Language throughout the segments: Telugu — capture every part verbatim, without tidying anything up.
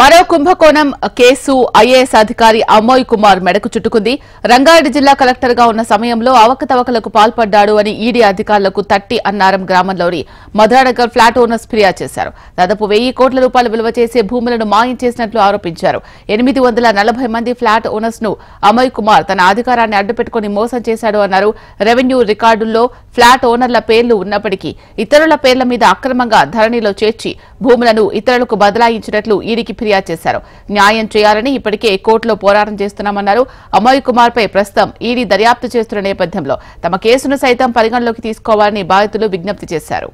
మరో కుంభకోణం కేసు ఐఏఎస్ అధికారి అమోయ్ కుమార్ మెడకు చుట్టుకుంది. రంగారెడ్డి జిల్లా కలెక్టర్ గా ఉన్న సమయంలో అవకతవకలకు పాల్పడ్డాడు అని ఈడీ అధికారులకు తట్టి అన్నారం గ్రామంలోని మధురానగర్ ఫ్లాట్ ఓనర్స్ ఫిర్యాదు చేశారు. దాదాపు వెయ్యి కోట్ల రూపాయలు విలువ చేసే భూములను మాయం చేసినట్లు ఆరోపించారు. ఎనిమిది వందల నలభై మంది ఫ్లాట్ ఓనర్స్ ను అమోయ్ కుమార్ తన అధికారాన్ని అడ్డుపెట్టుకుని మోసం చేశాడు అన్నారు. రెవెన్యూ రికార్డుల్లో ఫ్లాట్ ఓనర్ల పేర్లు ఉన్నప్పటికీ ఇతరుల పేర్ల మీద అక్రమంగా ధరణిలో చేర్చి భూములను ఇతరులకు బదలాయించినట్లు ఈడీకి ఫిర్యాదు చేశారు. న్యాయం చేయాలని ఇప్పటికే కోర్టులో పోరాటం చేస్తున్నామన్నారు. అమోయ్ కుమార్ పై ప్రస్తుతం ఈడీ దర్యాప్తు చేస్తున్న నేపథ్యంలో తమ కేసును సైతం పరిగణలోకి తీసుకోవాలని బాధితులు విజ్ఞప్తి చేశారు.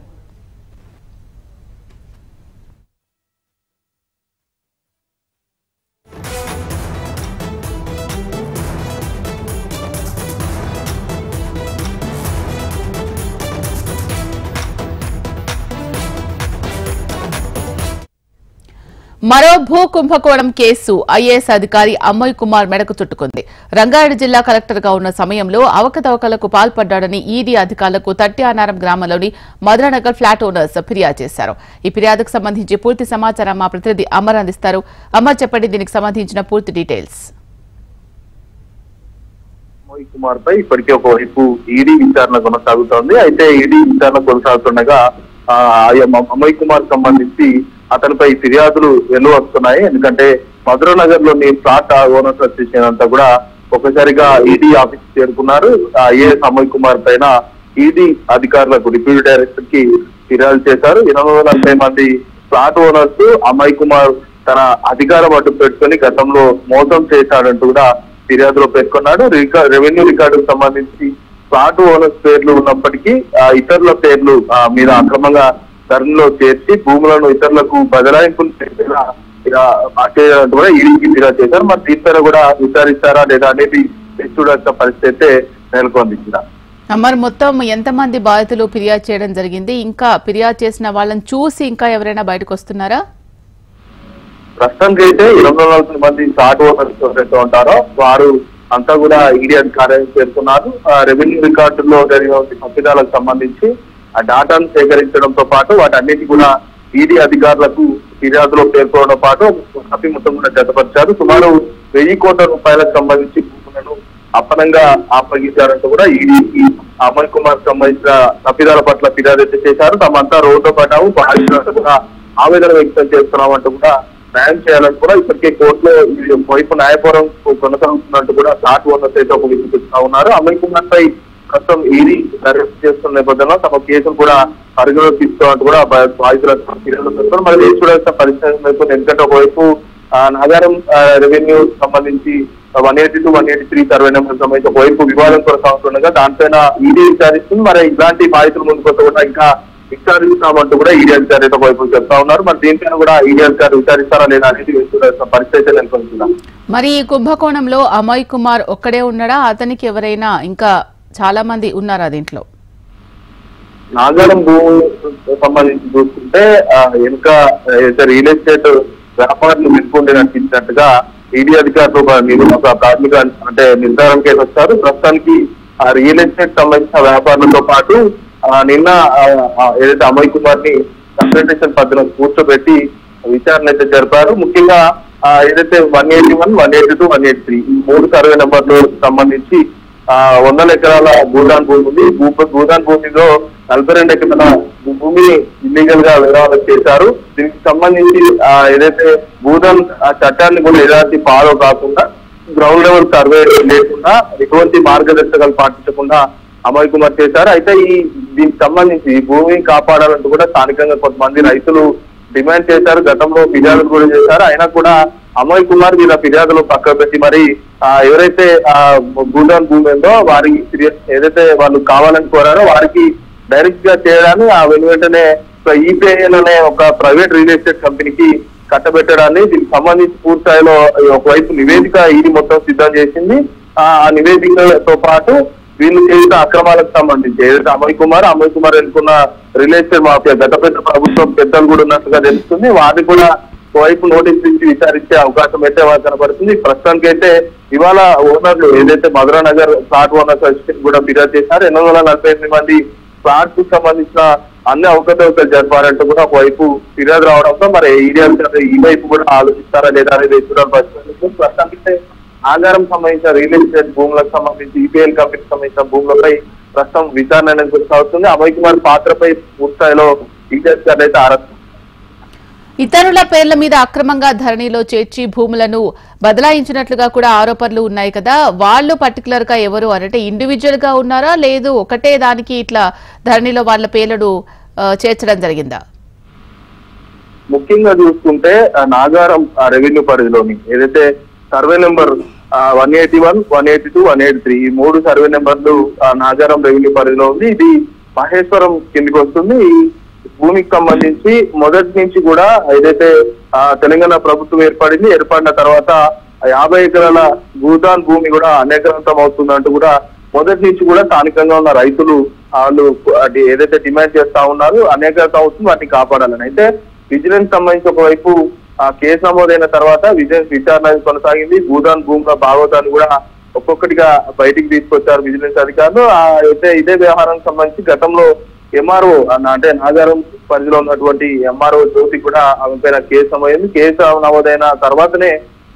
మరో భూ కుంభకోణం కేసు ఐఏఎస్ అధికారి అమోయ్ కుమార్ మెడకు చుట్టుకుంది. రంగారెడ్డి జిల్లా కలెక్టర్ గా ఉన్న సమయంలో అవకతవకలకు పాల్పడ్డాడని ఈడీ అధికారులకు తట్టి అన్నారం గ్రామంలోని మధురానగర్ ఫ్లాట్ ఓనర్స్ ఫిర్యాదు చేశారు. ఈ ఫిర్యాదుకు సంబంధించి పూర్తి సమాచారం మా ప్రతినిధి అమర్ అందిస్తారు. అమర్, చెప్పండి దీనికి సంబంధించిన పూర్తి డీటెయిల్స్. అమోయ్ కుమార్ పై ఇప్పటికే ఒకవైపు ఈడీ విచారణ కొనసాగుతోంది. అయితే ఈడీ విచారణ కొనసాగుతుండగా అమోయ్ కుమార్ సంబంధించి అతనిపై ఫిర్యాదులు వెలువ వస్తున్నాయి. ఎందుకంటే మధురానగర్ లోని ఫ్లాట్ ఓనర్స్ అసోసియేషన్ కూడా ఒకసారిగా ఈడీ ఆఫీస్ చేరుకున్నారు. ఐఏఎస్ అమోయ్ కుమార్ పైన ఈడీ అధికారులకు డిప్యూటీ డైరెక్టర్ కి ఫిర్యాదు చేశారు. ఎనభై నలభై మంది ఫ్లాట్ ఓనర్స్ అమోయ్ కుమార్ తన అధికారం అడ్డు పెట్టుకుని గతంలో మోసం చేశాడంటూ కూడా ఫిర్యాదులో పేర్కొన్నాడు. రెవెన్యూ రికార్డుకు సంబంధించి ఫ్లాట్ ఓనర్స్ పేర్లు ఉన్నప్పటికీ ఇతరుల పేర్లు మీద అక్రమంగా ధరలో చేర్చి భూములను ఇతరులకు బదలాయింపులు కూడా ఈడీకి ఫిర్యాదు చేశారు. మరి దీని కూడా విచారిస్తారా లేదా అనేది చూడాల్సిన పరిస్థితి నెలకొంది. మరి మొత్తం ఎంతమంది బాధితులు ఫిర్యాదు చేయడం జరిగింది? ఇంకా ఫిర్యాదు చేసిన వాళ్ళని చూసి ఇంకా ఎవరైనా బయటకు వస్తున్నారా? ప్రస్తుతానికి అయితే ఇరవై నాలుగు మంది షార్ట్ ఓనర్స్ ఎవరైతే ఉంటారో వారు అంతా కూడా ఈడీ అధికారులకు చేరుకున్నారు. రెవెన్యూ రికార్డుల్లో జరిగిన తప్పిదాలకు సంబంధించి ఆ డాటాను సేకరించడంతో పాటు వాటన్నిటి కూడా ఈడీ అధికారులకు ఫిర్యాదులో పేర్కొనడంతో పాటు కాపీ మొత్తం కూడా జతపరిచారు. సుమారు వెయ్యి కోట్ల రూపాయలకు సంబంధించి భూములను అపనంగా అప్పగించారంటూ కూడా ఈడీ అమోయ్ కుమార్ సంబంధించిన తప్పిదాల పట్ల ఫిర్యాదు అయితే చేశారు. తమంతా రోడ్డుతో పడ్డాము, బాధితులంతా కూడా ఆవేదన వ్యక్తం చేస్తున్నామంటూ కూడా న్యాయం చేయాలంటూ కూడా ఇప్పటికే కోర్టులో వైపు న్యాయపోరం కొనసాగుతున్నట్టు కూడా షార్ట్ ఓనర్స్ అయితే ఒక వినిపిస్తా ఉన్నారు. అమోయ్ కుమార్ పై ప్రస్తుతం ఈడీ దర్యాప్తు చేస్తున్న నేపథ్యంలో తమ కేసులు కూడా పరిగణలోకి తీసుకున్నట్టు కూడా బాధితులు మరి చూడాల్సిన పరిస్థితి. ఎందుకంటే ఒకవైపు నగరం రెవెన్యూ సంబంధించి one eighty two one eighty three survey number సంబంధించి ఒకవైపు వివాదం కొనసాగుతుండగా దానిపైన ఈడీ విచారిస్తుంది. మరి ఇలాంటి బాధితుల ముందుకు కూడా ఇంకా విచారిస్తామంటూ కూడా ఈడీ అధికారులు ఒకవైపు చెప్తా ఉన్నారు. మరి దీనిపైన కూడా ఈడీ అధికారులు విచారిస్తారా లేదా అనేది చూడాల్సిన పరిస్థితి నెలకొంటున్నాం. మరి ఈ కుంభకోణంలో అమోయ్ కుమార్ ఒక్కడే ఉన్నాడా? అతనికి ఎవరైనా ఇంకా చాలా మంది ఉన్నారా? దీంట్లో నాగారం భూమి సంబంధించి చూసుకుంటే ఇంకా రియల్ ఎస్టేట్ వ్యాపారులు మెరుగుపడినట్టుగా ఈడీ అధికారులు ప్రాథమిక అంటే నిర్ధారణకే వస్తారు. ప్రస్తుతానికి ఆ రియల్ ఎస్టేట్ సంబంధించిన వ్యాపారులతో పాటు నిన్న ఏదైతే అమోయ్ కుమార్ ని కన్సల్టేషన్ పద్ధతిలో కూర్చోబెట్టి విచారణ అయితే జరిపారు. ముఖ్యంగా ఏదైతే one eighty one one eighty two one eighty three ఈ మూడు సర్వే నెంబర్లు సంబంధించి ఆ వందల ఎకరాల గూడాన్ భూమి ఉంది. గూడాన్ భూమిలో నలభై రెండు ఎకరాల భూమిని ఇల్లీగల్ గా వివరాలు చేశారు. దీనికి సంబంధించి ఆ ఏదైతే గూడాన్ చట్టాన్ని కూడా ఎలాంటి ఫాలో కాకుండా గ్రౌండ్ లెవెల్ సర్వే లేకుండా ఎటువంటి మార్గదర్శకాలు పాటించకుండా అమోయ్ కుమార్ చేశారు. అయితే ఈ దీనికి సంబంధించి భూమిని కాపాడాలంటూ కూడా స్థానికంగా కొంతమంది రైతులు డిమాండ్ చేశారు. గతంలో ఫిర్యాదులు కూడా చేశారు. అయినా కూడా అమోయ్ కుమార్ వీళ్ళ ఫిర్యాదులు పక్క పెట్టి మరి ఎవరైతే ఆ గూడాన్ భూమి ఉందో వారికి ఏదైతే వాళ్ళు కావాలని కోరారో వారికి డైరెక్ట్ గా చేయడాన్ని ఆ వెను వెంటనే ఈపీఐఎల్ అనే ఒక ప్రైవేట్ రియల్ ఎస్టేట్ కంపెనీకి కట్టబెట్టడాన్ని దీనికి సంబంధించి పూర్తి స్థాయిలో ఒకవైపు నివేదిక ఈడీ మొత్తం సిద్ధం చేసింది. ఆ నివేదికతో పాటు వీళ్ళు చేసిన అక్రమాలకు సంబంధించి ఏదైతే అమోయ్ కుమార్ అమోయ్ కుమార్ ఎన్నుకున్న రియల్ ఎస్టేట్ మాఫియా గత పెద్ద ప్రభుత్వం పెద్దలు కూడా ఉన్నట్లుగా తెలుస్తుంది. వారిని కూడా ఒకవైపు నోటీస్ ఇచ్చి విచారించే అవకాశం అయితే కనబడుతుంది. ప్రస్తుతానికి అయితే ఇవాళ ఓనర్లు ఏదైతే మధురానగర్ ఫ్లాట్ ఓనర్స్ అసోసియేషన్ కూడా ఫిర్యాదు చేశారు. ఎనిమిది వందల నలభై ఎనిమిది మంది ప్లాట్కు సంబంధించిన అన్ని అవకతవకలు జరపాలంటే కూడా ఒకవైపు ఫిర్యాదు రావడంతో మరి ఏరియా ఈ వైపు కూడా ఆలోచిస్తారా లేదా అనేది చూడాల్సి ప్రస్తుతానికి ఆధారం సంబంధించిన రియల్ ఎస్టేట్ భూములకు సంబంధించి ఈపీఎల్ కంపెనీకి సంబంధించిన భూములపై ప్రస్తుతం విచారణ అనేది కొనసాగుతుంది. అమోయ్ కుమార్ పాత్రపై పూర్తి స్థాయిలో ఈజెస్ గారు అయితే ఆరోపణ ఇతరుల పేర్ల మీద అక్రమంగా ధరణిలో చేర్చి భూములను బదలాయించినట్లుగా కూడా ఆరోపణలు ఉన్నాయి కదా, వాళ్ళు పర్టికులర్ గా ఎవరు అంటే ఇండివిజువల్ గా ఉన్నారా లేదు ఒకటే దానికి ఇట్లా ధరణిలో వాళ్ళ పేర్లను చేర్చడం జరిగిందా? ముఖ్యంగా చూసుకుంటే నాగారం రెవెన్యూ పరిధిలోని ఏదైతే survey number one eighty one one eighty two one eighty three ఈ మూడు సర్వే నెంబర్లు నాగారం రెవెన్యూ పరిధిలో ఉంది. ఇది మహేశ్వరం కిందికి వస్తుంది. భూమికి సంబంధించి మొదటి నుంచి కూడా ఏదైతే ఆ తెలంగాణ ప్రభుత్వం ఏర్పడింది ఏర్పడిన తర్వాత యాభై ఎకరాల భూదాన్ భూమి కూడా అనేకరంతం అవుతుందంటూ కూడా మొదటి నుంచి కూడా స్థానికంగా ఉన్న రైతులు వాళ్ళు ఏదైతే డిమాండ్ చేస్తా ఉన్నారు అనేకరత అవుతుంది వాటిని కాపాడాలని. అయితే విజిలెన్స్ సంబంధించి ఒకవైపు ఆ కేసు నమోదైన తర్వాత విజిలెన్స్ విచారణ కొనసాగింది. భూదాన్ భూముల భాగోతాన్ని కూడా ఒక్కొక్కటిగా బయటికి తీసుకొచ్చారు విజిలెన్స్ అధికారులు. అయితే ఇదే వ్యవహారానికి సంబంధించి గతంలో ఎంఆర్ఓ అంటే నాగారం పరిధిలో ఉన్నటువంటి ఎంఆర్ఓ జ్యోతి కూడా ఆమె పైన కేసు నమోదైంది. కేసు నమోదైన తర్వాతనే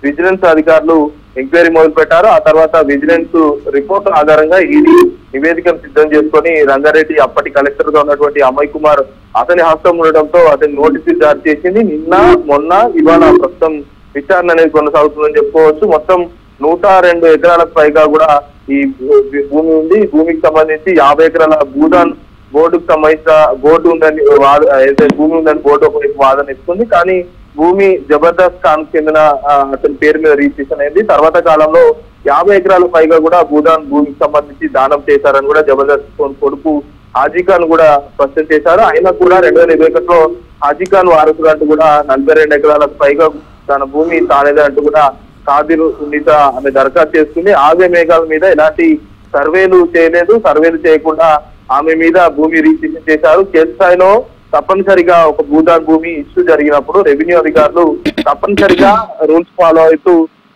విజిలెన్స్ అధికారులు ఎంక్వైరీ మొదలు పెట్టారు. ఆ తర్వాత విజిలెన్స్ రిపోర్ట్ ఆధారంగా ఈడీ నివేదికను సిద్ధం చేసుకుని రంగారెడ్డి అప్పటి కలెక్టర్ గా ఉన్నటువంటి అమోయ్ కుమార్ అతని హస్తం ఉండడంతో అతని నోటీసులు జారీ చేసింది. నిన్న మొన్న ఇవాళ ప్రస్తుతం విచారణ అనేది కొనసాగుతుందని చెప్పుకోవచ్చు. మొత్తం నూట రెండు ఎకరాలకు పైగా కూడా ఈ భూమి ఉంది. భూమికి సంబంధించి యాభై ఎకరాల భూదాన్ బోర్డుకు సంబంధించిన బోర్డు ఉందని ఏదైతే భూమి ఉందని బోర్డు ఒకవైపు వాదన ఇస్తుంది. కానీ భూమి జబర్దస్త్ ఖాన్ చెందిన అతని పేరు మీద రిజిస్ట్రేషన్ అయింది. తర్వాత కాలంలో యాభై ఎకరాల పైగా కూడా భూదాన్ భూమికి సంబంధించి దానం చేశారని కూడా జబర్దస్త్ కొడుకు హాజీఖాన్ కూడా స్పష్టం చేశారు. ఆయన కూడా రెండు వేల ఇరవై ఒకటిలో హాజీఖాన్ వారసులు అంటూ కూడా నలభై రెండు ఎకరాల పైగా తన భూమి తానేదే అంటూ కూడా ఖాదిరు సునీత ఆమె దరఖాస్తు చేసుకుంది. ఆవే మేఘాల మీద ఎలాంటి సర్వేలు చేయలేదు. సర్వేలు చేయకుండా ఆమె మీద భూమి రిజిస్ట్రేషన్ చేశారు. కేంద్ర స్థాయిలో తప్పనిసరిగా ఒక భూదాన్ భూమి ఇష్యూ జరిగినప్పుడు రెవెన్యూ అధికారులు తప్పనిసరిగా రూల్స్ ఫాలో అవుతూ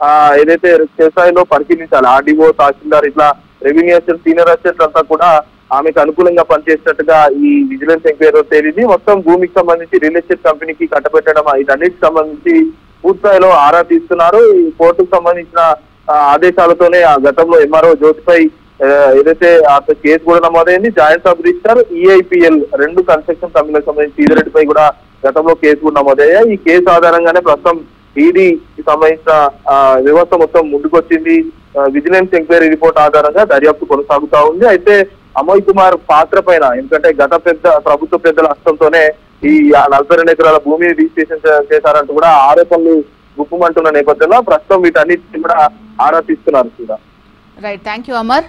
ఆ ఏదైతే కేంద్ర స్థాయిలో పరిశీలించాలి. ఆర్డీఓ తహసీల్దార్ ఇట్లా రెవెన్యూ అసిస్టెంట్ సీనియర్ అసిస్టెంట్ అంతా కూడా ఆమెకు అనుకూలంగా పనిచేసినట్టుగా ఈ విజిలెన్స్ ఎంక్వైరీ తేలింది. మొత్తం భూమికి సంబంధించి రియల్ ఎస్టేట్ కంపెనీకి కట్టబెట్టడం వీటన్నిటికి సంబంధించి పూర్తి స్థాయిలో ఆరా తీస్తున్నారు. ఈ కోర్టుకు సంబంధించిన ఆదేశాలతోనే ఆ గతంలో ఎంఆర్ఓ జ్యోతిపై ఏదైతే అతను కేసు కూడా నమోదైంది. జాయింట్ సబ్ రిజిస్టర్ ఈఐపిఎల్ రెండు కన్స్ట్రక్షన్ కంపెనీలకు సంబంధించి ఈదిరెడ్డిపై కూడా గతంలో కేసు కూడా నమోదయ్యాయి. ఈ కేసు ఆధారంగానే ప్రస్తుతం ఈడీకి సంబంధించిన వ్యవస్థ మొత్తం ముందుకొచ్చింది. విజిలెన్స్ ఎంక్వైరీ రిపోర్ట్ ఆధారంగా దర్యాప్తు కొనసాగుతా ఉంది. అయితే అమోయ్ కుమార్ పాత్ర పైన ఎందుకంటే గత పెద్ద ప్రభుత్వ పెద్దల హస్తంతోనే ఈ నలభై రెండు ఎకరాల భూమిని రిజిస్ట్రేషన్ చేశారంటూ కూడా ఆరోపణలు గుప్పమంటున్న నేపథ్యంలో ప్రస్తుతం వీటన్నిటిని కూడా ఆరా తీస్తున్నారు. Right, thank you Amar.